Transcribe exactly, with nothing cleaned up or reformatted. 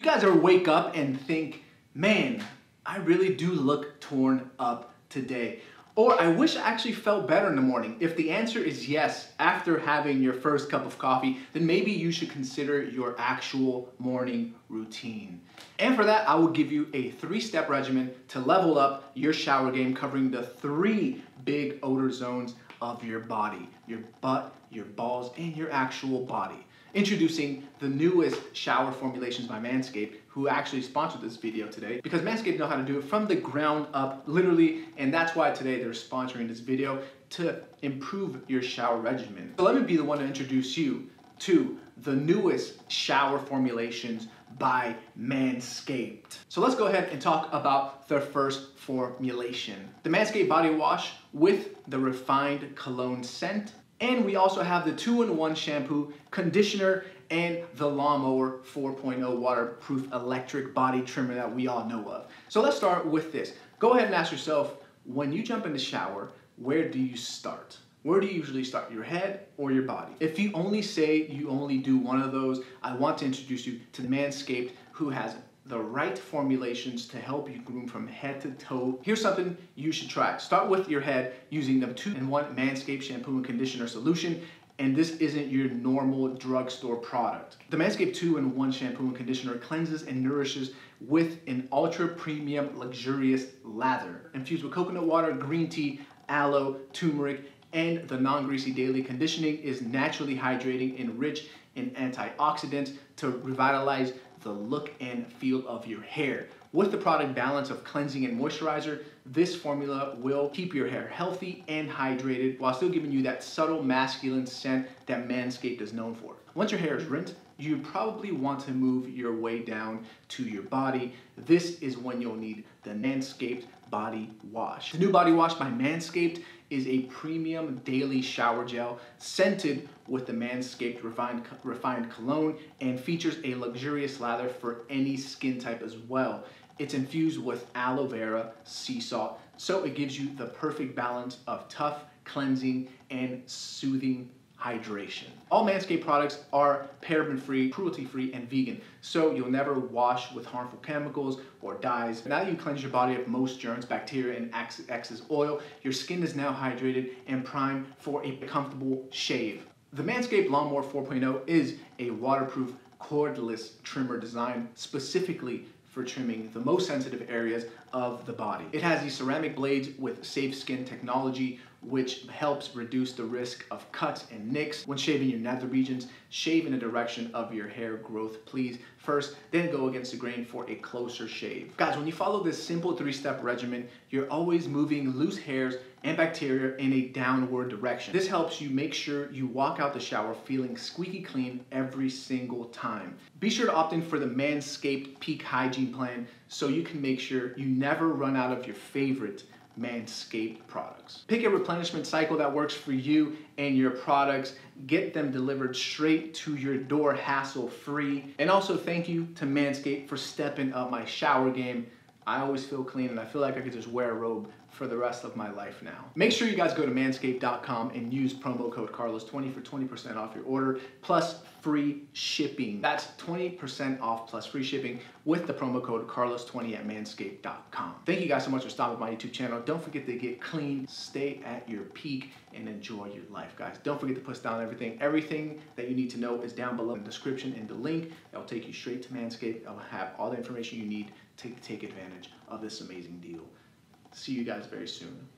You guys ever wake up and think, man, I really do look torn up today. Or I wish I actually felt better in the morning. If the answer is yes, after having your first cup of coffee, then maybe you should consider your actual morning routine. And for that, I will give you a three-step regimen to level up your shower game, covering the three big odor zones of your body, your butt, your balls, and your actual body. Introducing the newest shower formulations by Manscaped, who actually sponsored this video today, because Manscaped know how to do it from the ground up, literally, and that's why today they're sponsoring this video to improve your shower regimen. So let me be the one to introduce you to the newest shower formulations by Manscaped. So let's go ahead and talk about their first formulation. The Manscaped Body Wash with the refined cologne scent. And we also have the two in one shampoo, conditioner, and the Lawnmower four point oh waterproof electric body trimmer that we all know of. So let's start with this. Go ahead and ask yourself, when you jump in the shower, where do you start? Where do you usually start, your head or your body? If you only say you only do one of those, I want to introduce you to Manscaped, who has the right formulations to help you groom from head to toe. Here's something you should try. Start with your head using the two in one Manscaped shampoo and conditioner solution, and this isn't your normal drugstore product. The Manscaped two in one shampoo and conditioner cleanses and nourishes with an ultra premium luxurious lather, infused with coconut water, green tea, aloe, turmeric, and the non-greasy daily conditioning is naturally hydrating and rich in antioxidants to revitalize the look and feel of your hair. With the product balance of cleansing and moisturizer, this formula will keep your hair healthy and hydrated while still giving you that subtle masculine scent that Manscaped is known for. Once your hair is rinsed, you probably want to move your way down to your body. This is when you'll need the Manscaped Body Wash. The new Body Wash by Manscaped is a premium daily shower gel scented with the Manscaped refined, refined cologne and features a luxurious lather for any skin type as well. It's infused with aloe vera, sea salt, so it gives you the perfect balance of tough, cleansing, and soothing hydration. All Manscaped products are paraben-free, cruelty-free, and vegan, so you'll never wash with harmful chemicals or dyes. Now that you cleanse your body of most germs, bacteria, and excess oil, your skin is now hydrated and primed for a comfortable shave. The Manscaped Lawnmower four point oh is a waterproof, cordless trimmer designed specifically for trimming the most sensitive areas of the body. It has these ceramic blades with safe skin technology, which helps reduce the risk of cuts and nicks. When shaving your nether regions, shave in the direction of your hair growth, please, first, then go against the grain for a closer shave. Guys, when you follow this simple three-step regimen, you're always moving loose hairs and bacteria in a downward direction. This helps you make sure you walk out the shower feeling squeaky clean every single time. Be sure to opt in for the Manscaped Peak Hygiene Plan so you can make sure you never run out of your favorite Manscaped products. Pick a replenishment cycle that works for you and your products. Get them delivered straight to your door, hassle-free. And also thank you to Manscaped for stepping up my shower game. I always feel clean and I feel like I could just wear a robe for the rest of my life now. Make sure you guys go to manscaped dot com and use promo code Carlos twenty for twenty percent off your order plus free shipping. That's twenty percent off plus free shipping with the promo code Carlos twenty at manscaped dot com. Thank you guys so much for stopping by my YouTube channel. Don't forget to get clean, stay at your peak, and enjoy your life, guys. Don't forget to push down everything. Everything that you need to know is down below in the description and the link. It'll take you straight to Manscaped. It'll have all the information you need to take advantage of this amazing deal. See you guys very soon.